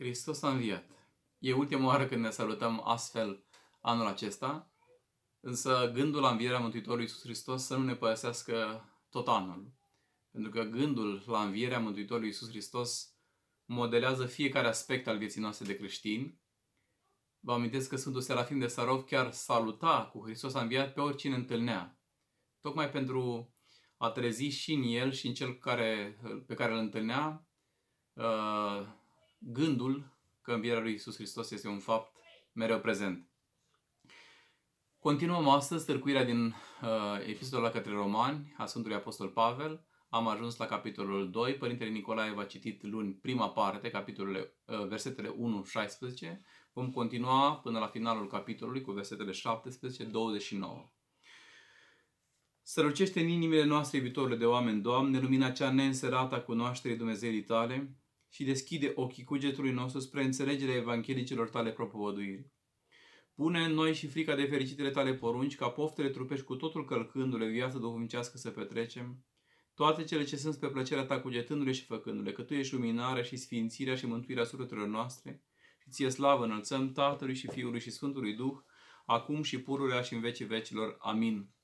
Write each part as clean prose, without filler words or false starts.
Hristos a înviat. E ultima oară când ne salutăm astfel anul acesta, însă gândul la învierea Mântuitorului Iisus Hristos să nu ne părăsească tot anul. Pentru că gândul la învierea Mântuitorului Iisus Hristos modelează fiecare aspect al vieții noastre de creștini. Vă amintesc că Sfântul Serafim de Sarov chiar saluta cu Hristos a înviat pe oricine întâlnea. Tocmai pentru a trezi și în el și în cel pe care îl întâlnea gândul că învierea lui Iisus Hristos este un fapt mereu prezent. Continuăm astăzi târcuirea din Epistola la către Romani a Sfântului Apostol Pavel. Am ajuns la capitolul 2. Părintele Nicolae v-a citit luni prima parte, versetele 1-16. Vom continua până la finalul capitolului cu versetele 17-29. Strălucește în inimile noastre, iubitorile de oameni, Doamne, lumina cea neînserată a cunoașterii Dumnezeii Tale și deschide ochii cugetului nostru spre înțelegerea evanghelicilor Tale propovăduiri. Pune în noi și frica de fericitele Tale porunci, ca poftele trupești cu totul călcându-le, viața duhovnicească să petrecem, toate cele ce sunt pe plăcerea Ta cugetându-le și făcându-le, că Tu ești luminarea și sfințirea și mântuirea sufletelor noastre și Ție slavă înălțăm Tatălui și Fiului și Sfântului Duh, acum și pururea și în vecii vecilor. Amin.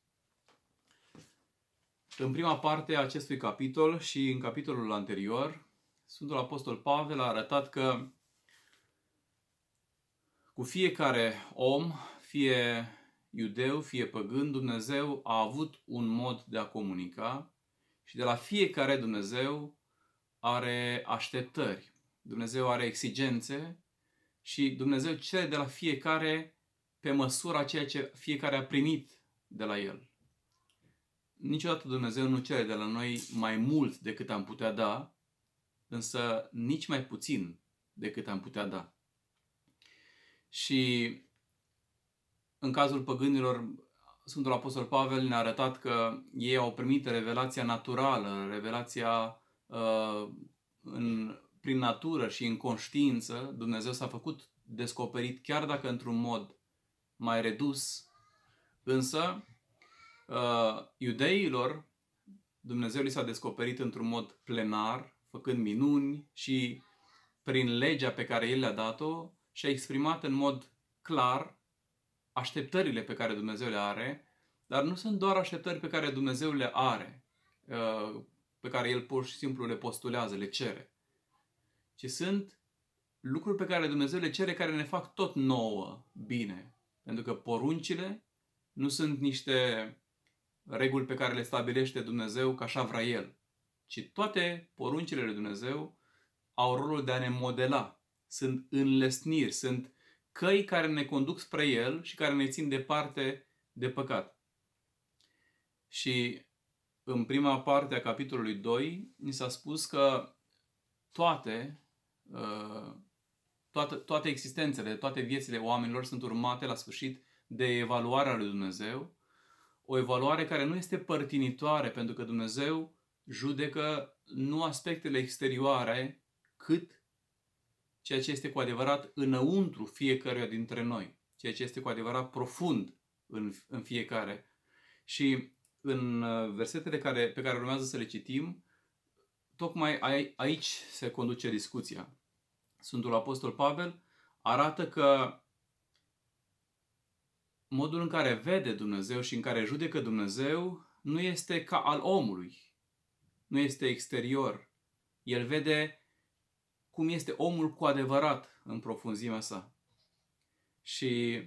În prima parte a acestui capitol și în capitolul anterior, Sfântul Apostol Pavel a arătat că cu fiecare om, fie iudeu, fie păgân, Dumnezeu a avut un mod de a comunica și de la fiecare Dumnezeu are așteptări, Dumnezeu are exigențe și Dumnezeu cere de la fiecare pe măsura ceea ce fiecare a primit de la El. Niciodată Dumnezeu nu cere de la noi mai mult decât am putea da, însă nici mai puțin decât am putea da. Și în cazul păgânilor, Sfântul Apostol Pavel ne-a arătat că ei au primit revelația naturală, revelația prin natură și în conștiință. Dumnezeu s-a făcut descoperit, chiar dacă într-un mod mai redus, însă iudeilor Dumnezeu li s-a descoperit într-un mod plenar, făcând minuni și prin legea pe care El le-a dat-o și a exprimat în mod clar așteptările pe care Dumnezeu le are, dar nu sunt doar așteptări pe care Dumnezeu le are, pe care El pur și simplu le postulează, le cere, ci sunt lucruri pe care Dumnezeu le cere care ne fac tot nouă bine, pentru că poruncile nu sunt niște reguli pe care le stabilește Dumnezeu ca așa vrea El, ci toate poruncile lui Dumnezeu au rolul de a ne modela. Sunt înlesniri, sunt căi care ne conduc spre El și care ne țin departe de păcat. Și în prima parte a capitolului 2 ni s-a spus că toate existențele, toate viețile oamenilor sunt urmate la sfârșit de evaluarea lui Dumnezeu, o evaluare care nu este părtinitoare, pentru că Dumnezeu judecă nu aspectele exterioare, cât ceea ce este cu adevărat înăuntru fiecăruia dintre noi, ceea ce este cu adevărat profund în fiecare. Și în versetele pe care urmează să le citim, tocmai aici se conduce discuția. Sfântul Apostol Pavel arată că modul în care vede Dumnezeu și în care judecă Dumnezeu nu este ca al omului, nu este exterior. El vede cum este omul cu adevărat în profunzimea sa. Și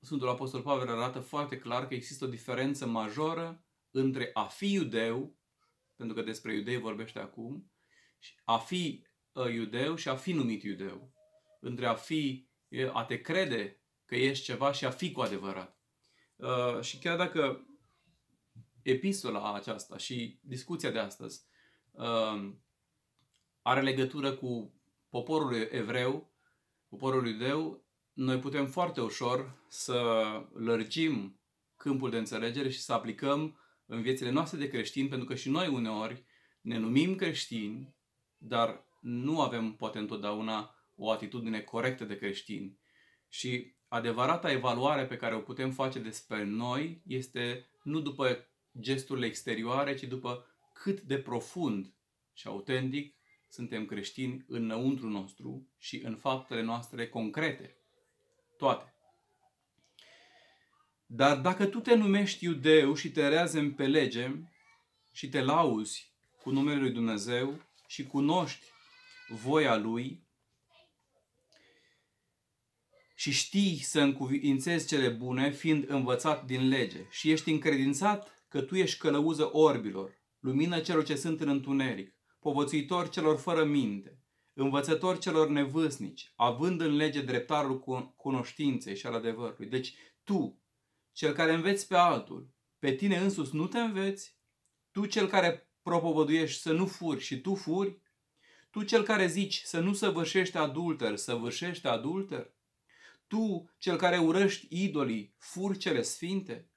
Sfântul Apostol Pavel arată foarte clar că există o diferență majoră între a fi iudeu, pentru că despre iudei vorbește acum, a fi iudeu și a fi numit iudeu. Între a te crede că ești ceva și a fi cu adevărat. Și chiar dacă epistola aceasta și discuția de astăzi are legătură cu poporul evreu, poporul iudeu, noi putem foarte ușor să lărgim câmpul de înțelegere și să aplicăm în viețile noastre de creștini, pentru că și noi uneori ne numim creștini, dar nu avem poate întotdeauna o atitudine corectă de creștini. Și adevărata evaluare pe care o putem face despre noi este nu după gesturile exterioare, ci după cât de profund și autentic suntem creștini înăuntru nostru și în faptele noastre concrete. Toate. Dar dacă tu te numești iudeu și te reazem pe lege și te lauzi cu numele lui Dumnezeu și cunoști voia Lui și știi să încuvințezi cele bune, fiind învățat din lege, și ești încredințat că tu ești călăuză orbilor, lumină celor ce sunt în întuneric, povățuitor celor fără minte, învățător celor nevâsnici, având în lege dreptarul cunoștinței și al adevărului. Deci tu, cel care înveți pe altul, pe tine însuți nu te înveți, tu cel care propovăduiești să nu furi și tu furi, tu cel care zici să nu săvârșești adulter, săvârșești adulter, tu cel care urăști idolii, furi cele sfinte,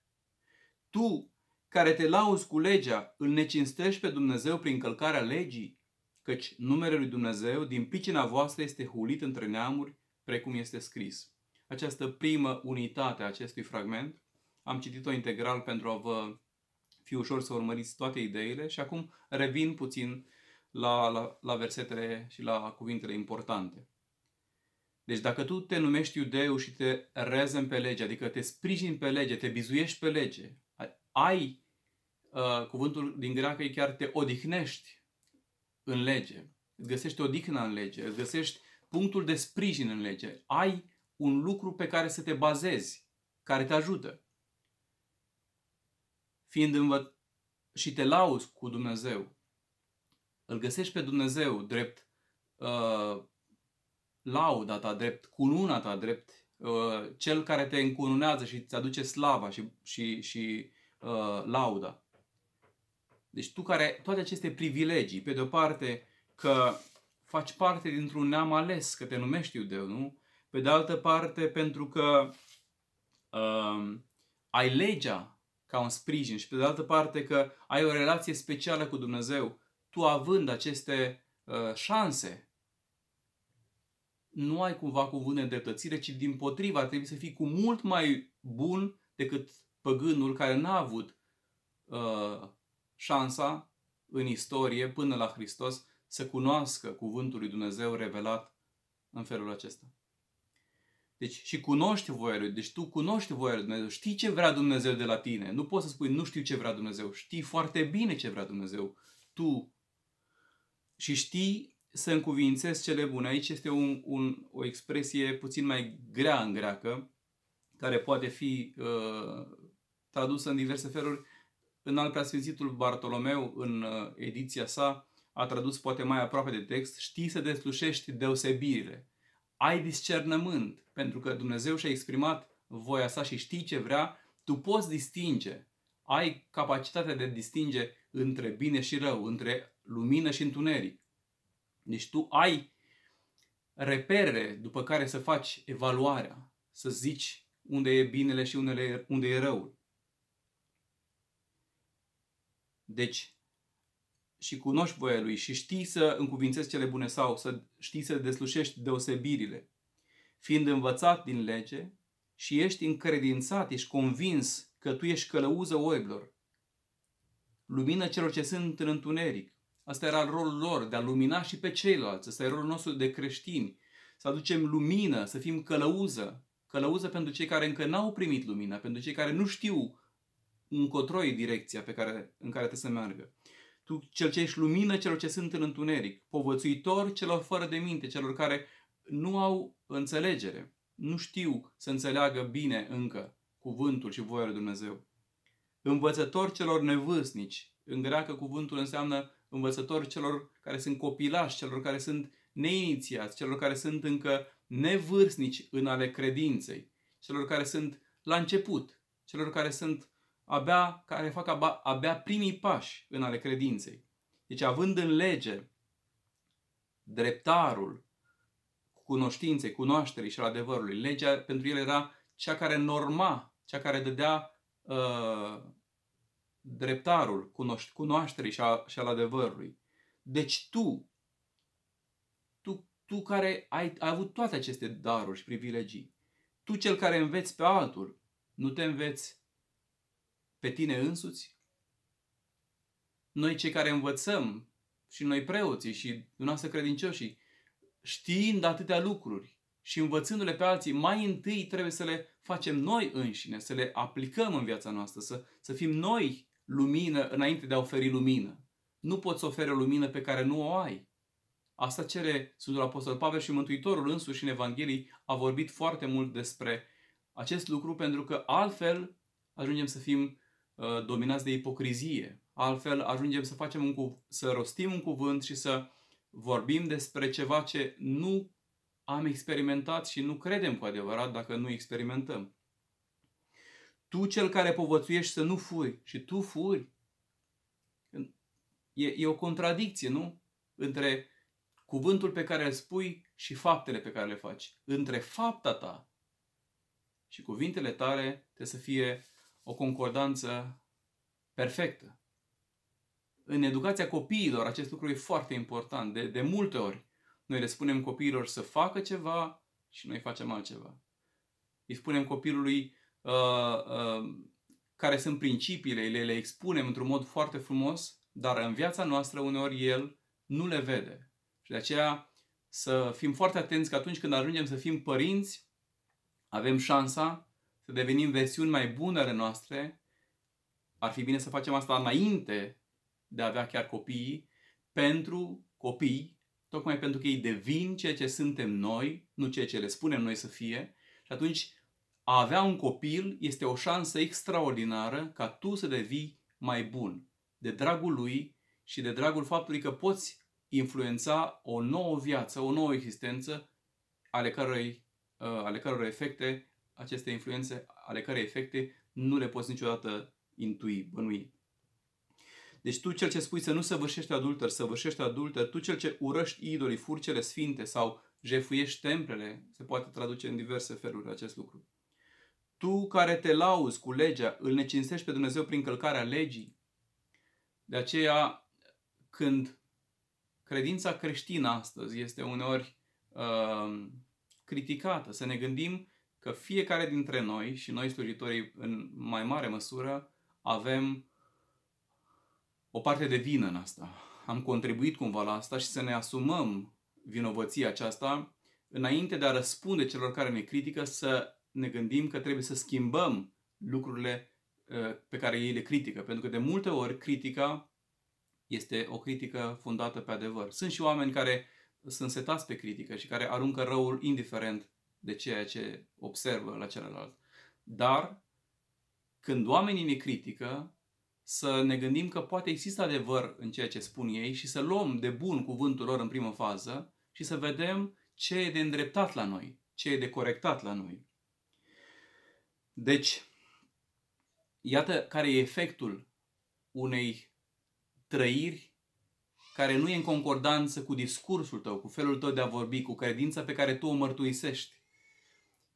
tu care te lauzi cu legea, îl necinstești pe Dumnezeu prin călcarea legii, căci numele lui Dumnezeu din picina voastră este hulit între neamuri, precum este scris. Această primă unitate a acestui fragment, am citit-o integral pentru a vă fi ușor să urmăriți toate ideile și acum revin puțin la versetele și la cuvintele importante. Deci dacă tu te numești iudeu și te rezem pe lege, adică te sprijini pe lege, te bizuiești pe lege, ai, cuvântul din greacă e chiar te odihnești în lege, îți găsești odihna în lege, îți găsești punctul de sprijin în lege, ai un lucru pe care să te bazezi, care te ajută. Fiind învățat și te lauzi cu Dumnezeu, îl găsești pe Dumnezeu drept lauda ta, drept cununa ta, drept cel care te încununează și îți aduce slava și lauda. Deci tu care ai toate aceste privilegii, pe de-o parte că faci parte dintr-un neam ales, că te numești iudeu, nu? Pe de altă parte pentru că ai legea ca un sprijin și pe de altă parte că ai o relație specială cu Dumnezeu, tu având aceste șanse, nu ai cumva cuvânt de îndreptățire, ci dimpotriva trebuie să fii cu mult mai bun decât păgânul care n-a avut șansa în istorie până la Hristos să cunoască cuvântul lui Dumnezeu revelat în felul acesta. Deci și cunoști voia lui, deci tu cunoști voia lui Dumnezeu, știi ce vrea Dumnezeu de la tine. Nu poți să spui nu știu ce vrea Dumnezeu, știi foarte bine ce vrea Dumnezeu. Tu și știi să încuvințezi cele bune. Aici este o expresie puțin mai grea în greacă, care poate fi tradusă în diverse feluri. În al Preasfințitul Bartolomeu, în ediția sa, a tradus poate mai aproape de text, știi să deslușești deosebirile. Ai discernământ, pentru că Dumnezeu și-a exprimat voia sa și știi ce vrea, tu poți distinge, ai capacitatea de a distinge între bine și rău, între lumină și întuneric. Deci tu ai repere după care să faci evaluarea, să zici unde e binele și unde e răul. Deci, și cunoști voia Lui și știi să încuvințezi cele bune sau să știi să deslușești deosebirile. Fiind învățat din lege și ești încredințat, ești convins că tu ești călăuză orbilor, lumină celor ce sunt în întuneric. Asta era rolul lor, de a lumina și pe ceilalți. Asta e rolul nostru de creștini. Să aducem lumină, să fim călăuză. Călăuză pentru cei care încă n-au primit lumina, pentru cei care nu știu încotro e direcția în care trebuie să meargă. Tu, cel ce ești lumină celor ce sunt în întuneric, povățuitor celor fără de minte, celor care nu au înțelegere, nu știu să înțeleagă bine încă cuvântul și voia lui Dumnezeu. Învățător celor nevâsnici, în greacă cuvântul înseamnă învățător celor care sunt copilași, celor care sunt neinițiați, celor care sunt încă nevârstnici în ale credinței, celor care sunt la început, celor care sunt care fac abia primii pași în ale credinței. Deci având în lege dreptarul cunoștinței, cunoașterii și al adevărului, legea pentru el era cea care norma, cea care dădea dreptarul cunoașterii și al adevărului. Deci tu care ai avut toate aceste daruri și privilegii, tu cel care înveți pe altul, nu te înveți pe tine însuți? Noi cei care învățăm și noi preoții și dumneavoastră credincioșii, știind atâtea lucruri și învățându-le pe alții, mai întâi trebuie să le facem noi înșine, să le aplicăm în viața noastră, să fim noi lumină înainte de a oferi lumină. Nu poți să oferi o lumină pe care nu o ai. Asta cere Sfântul Apostol Pavel și Mântuitorul însuși în Evanghelii a vorbit foarte mult despre acest lucru, pentru că altfel ajungem să fim dominați de ipocrizie. Altfel ajungem să facem să rostim un cuvânt și să vorbim despre ceva ce nu am experimentat și nu credem cu adevărat dacă nu experimentăm. Tu, cel care povățuiești, să nu furi, și tu furi. E o contradicție, nu? Între cuvântul pe care îl spui și faptele pe care le faci. Între fapta ta și cuvintele tale trebuie să fie o concordanță perfectă. În educația copiilor acest lucru e foarte important. De multe ori noi le spunem copiilor să facă ceva și noi facem altceva. Îi spunem copilului care sunt principiile, le expunem într-un mod foarte frumos, dar în viața noastră uneori el nu le vede. Și de aceea să fim foarte atenți că atunci când ajungem să fim părinți, avem șansa să devenim versiuni mai bune ale noastre. Ar fi bine să facem asta înainte de a avea chiar copiii, pentru copii, tocmai pentru că ei devin ceea ce suntem noi, nu ceea ce le spunem noi să fie. Și atunci a avea un copil este o șansă extraordinară ca tu să devii mai bun, de dragul lui și de dragul faptului că poți influența o nouă viață, o nouă existență, ale căror efecte nu le poți niciodată bănui. Deci tu, cel ce spui să nu săvârșești adulter, săvârșești adulter, tu, cel ce urăști idolii, furi cele sfinte sau jefuiești templele, se poate traduce în diverse feluri acest lucru. Tu, care te lauzi cu legea, îl necinstești pe Dumnezeu prin călcarea legii. De aceea, când credința creștină astăzi este uneori criticată, să ne gândim că fiecare dintre noi, și noi slujitorii în mai mare măsură, avem o parte de vină în asta. Am contribuit cumva la asta și să ne asumăm vinovăția aceasta, înainte de a răspunde celor care ne critică, să ne gândim că trebuie să schimbăm lucrurile pe care ei le critică. Pentru că de multe ori critica este o critică fundată pe adevăr. Sunt și oameni care sunt setați pe critică și care aruncă răul indiferent de ceea ce observă la celălalt. Dar când oamenii ne critică, să ne gândim că poate există adevăr în ceea ce spun ei și să luăm de bun cuvântul lor în primă fază și să vedem ce e de îndreptat la noi, ce e de corectat la noi. Deci, iată care e efectul unei trăiri care nu e în concordanță cu discursul tău, cu felul tău de a vorbi, cu credința pe care tu o mărturisești.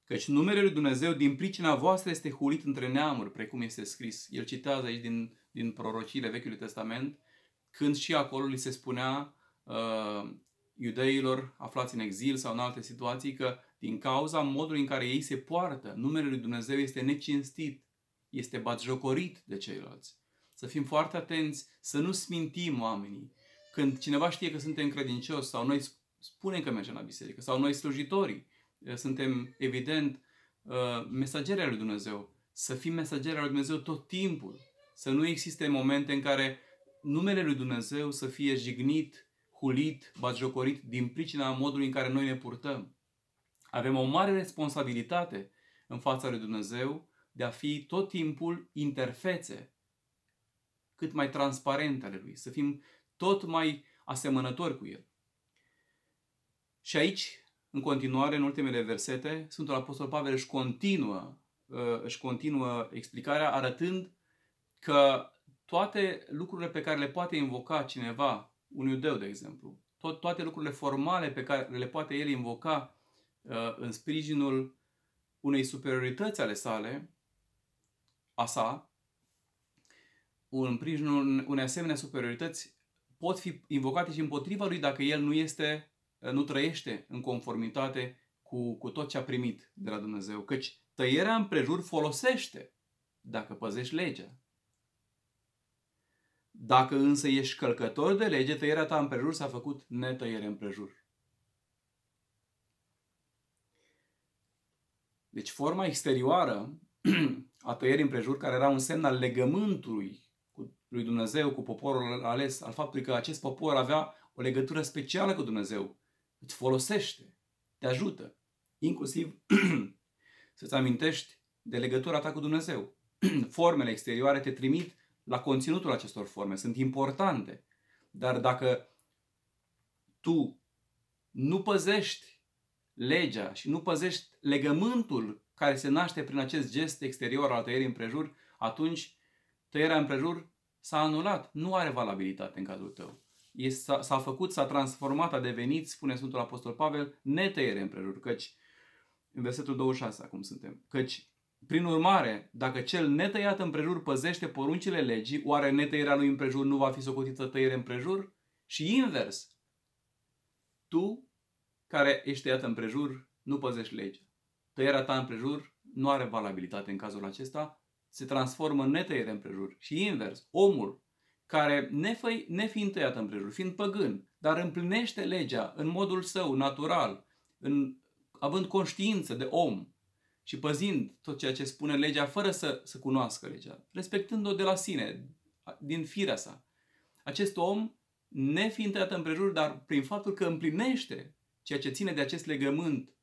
Căci numele lui Dumnezeu din pricina voastră este hulit între neamuri, precum este scris. El citează aici din prorociile Vechiului Testament, când și acolo li se spunea iudeilor aflați în exil sau în alte situații că din cauza modului în care ei se poartă, numele lui Dumnezeu este necinstit, este batjocorit de ceilalți. Să fim foarte atenți, să nu smintim oamenii. Când cineva știe că suntem credincioși sau noi spunem că mergem la biserică sau noi slujitorii, suntem evident mesageri al lui Dumnezeu. Să fim mesageri al lui Dumnezeu tot timpul. Să nu existe momente în care numele lui Dumnezeu să fie jignit, hulit, batjocorit din pricina modului în care noi ne purtăm. Avem o mare responsabilitate în fața lui Dumnezeu de a fi tot timpul interfețe, cât mai transparente ale Lui, să fim tot mai asemănători cu El. Și aici, în continuare, în ultimele versete, Sfântul Apostol Pavel își continuă explicarea arătând că toate lucrurile pe care le poate invoca cineva, un iudeu de exemplu, toate lucrurile formale pe care le poate el invoca în sprijinul unei superiorități ale sale, în sprijinul unei asemenea superiorități, pot fi invocate și împotriva lui dacă el nu trăiește în conformitate cu tot ce a primit de la Dumnezeu. Căci tăierea împrejur folosește dacă păzești legea. Dacă însă ești călcător de lege, tăierea ta împrejur s-a făcut netăiere împrejur. Deci forma exterioară a tăierii împrejur, care era un semn al legământului lui Dumnezeu cu poporul ales, al faptului că acest popor avea o legătură specială cu Dumnezeu, îți folosește, te ajută, inclusiv să-ți amintești de legătura ta cu Dumnezeu. Formele exterioare te trimit la conținutul acestor forme, sunt importante, dar dacă tu nu păzești legea și nu păzești legământul care se naște prin acest gest exterior al tăierii împrejur, atunci tăierea împrejur s-a anulat, nu are valabilitate în cazul tău. S-a făcut, s-a transformat, a devenit, spune Sfântul Apostol Pavel, netăiere împrejur, căci, în versetul 26 acum suntem, căci, prin urmare, dacă cel netăiat împrejur păzește poruncile legii, oare netăierea lui împrejur nu va fi socotită tăiere împrejur? Și invers, tu, care ești tăiat împrejur, nu păzești legea. Tăierea ta împrejur nu are valabilitate în cazul acesta, se transformă în netăiere împrejur. Și invers, omul care, nefiind tăiat împrejur, fiind păgân, dar împlinește legea în modul său natural, având conștiință de om și păzind tot ceea ce spune legea fără să cunoască legea, respectând-o de la sine, din firea sa. Acest om, nefiind tăiat împrejur, dar prin faptul că împlinește ceea ce ține de acest legământ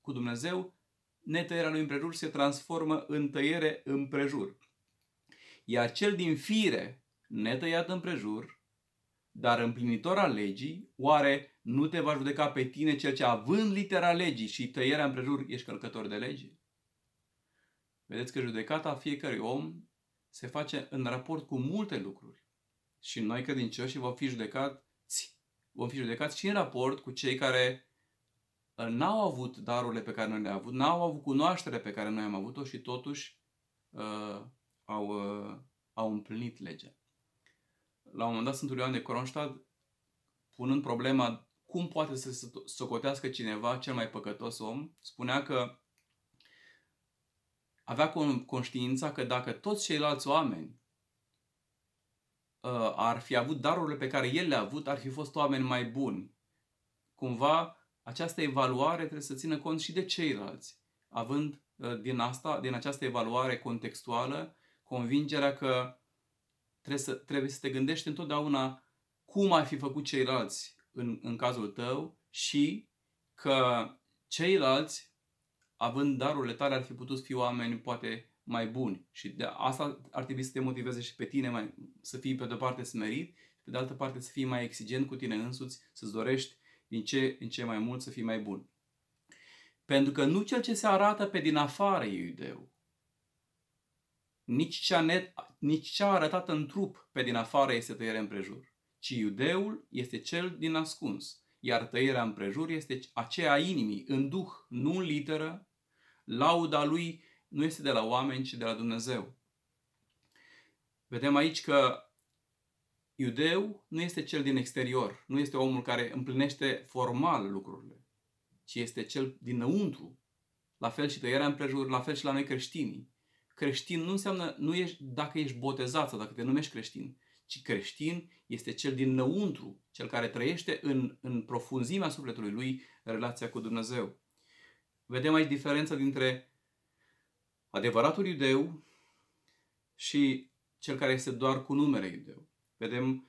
cu Dumnezeu, netăierea lui împrejur se transformă în tăiere împrejur. Iar cel din fire, netăiat împrejur, dar împlinitor al legii, oare nu te va judeca pe tine cel ce, având litera legii și tăierea împrejur, ești călcător de lege? Vedeți că judecata fiecărui om se face în raport cu multe lucruri. Și noi credincioșii vom fi judecați și în raport cu cei care n-au avut darurile pe care noi le-am avut, n-au avut cunoaștere pe care noi am avut-o și totuși au împlinit legea. La un moment dat, Sfântul Ioan de Kronstadt, punând problema cum poate să se socotească cineva cel mai păcătos om, spunea că avea conștiința că dacă toți ceilalți oameni ar fi avut darurile pe care el le-a avut, ar fi fost oameni mai buni. Cumva, această evaluare trebuie să țină cont și de ceilalți, având din această evaluare contextuală convingerea că trebuie să te gândești întotdeauna cum ar fi făcut ceilalți în cazul tău și că ceilalți, având darurile tale, ar fi putut fi oameni poate mai buni. Și de asta ar trebui să te motiveze și pe tine să fii pe de-o parte smerit, pe de altă parte să fii mai exigent cu tine însuți, să-ți dorești din ce în ce mai mult să fii mai bun. Pentru că nu cel ce se arată pe din afară e iudeu, nici cea arătată în trup pe din afară este tăiere împrejur, ci iudeul este cel din ascuns, iar tăierea împrejur este aceea a inimii, în duh, nu în literă, lauda lui nu este de la oameni, ci de la Dumnezeu. Vedem aici că iudeu nu este cel din exterior, nu este omul care împlinește formal lucrurile, ci este cel dinăuntru. La fel și tăierea împrejur, la fel și la noi creștinii. Creștin nu înseamnă dacă ești botezat sau dacă te numești creștin, ci creștin este cel dinăuntru, cel care trăiește în profunzimea sufletului lui relația cu Dumnezeu. Vedem aici diferența dintre adevăratul iudeu și cel care este doar cu numele iudeu. Vedem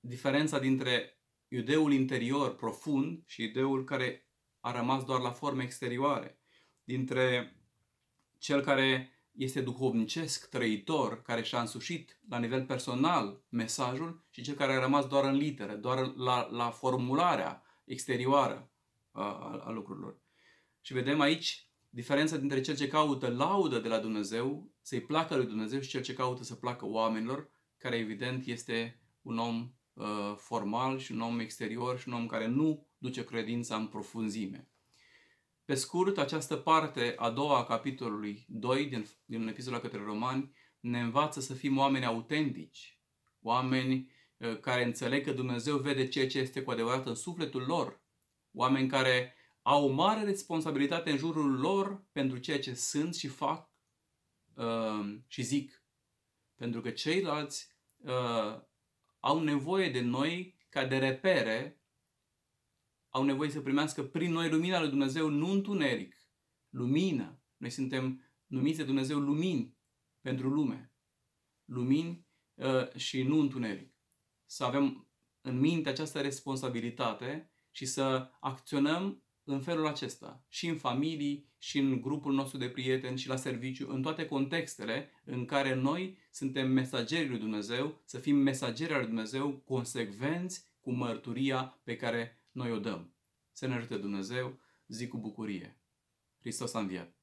diferența dintre iudeul interior profund și iudeul care a rămas doar la forme exterioare. Dintre cel care este duhovnicesc, trăitor, care și-a însușit la nivel personal mesajul și cel care a rămas doar în litere, doar la formularea exterioară a lucrurilor. Și vedem aici diferența dintre cel ce caută laudă de la Dumnezeu, să-i placă lui Dumnezeu, și cel ce caută să placă oamenilor, care evident este un om formal și un om exterior și un om care nu duce credința în profunzime. Pe scurt, această parte a doua a capitolului 2 din Epistola la către Romani ne învață să fim oameni autentici, oameni care înțeleg că Dumnezeu vede ceea ce este cu adevărat în sufletul lor, oameni care au o mare responsabilitate în jurul lor pentru ceea ce sunt și fac și zic. Pentru că ceilalți au nevoie de noi ca de repere, au nevoie să primească prin noi lumina lui Dumnezeu, nu întuneric, lumină. Noi suntem numiți de Dumnezeu lumini pentru lume, lumini și nu întuneric. Să avem în minte această responsabilitate și să acționăm în felul acesta, și în familii, și în grupul nostru de prieteni, și la serviciu, în toate contextele în care noi suntem mesagerii lui Dumnezeu, să fim mesagerii lui Dumnezeu, consecvenți cu mărturia pe care noi o dăm. Să ne ajute Dumnezeu, zi cu bucurie. Hristos a înviat!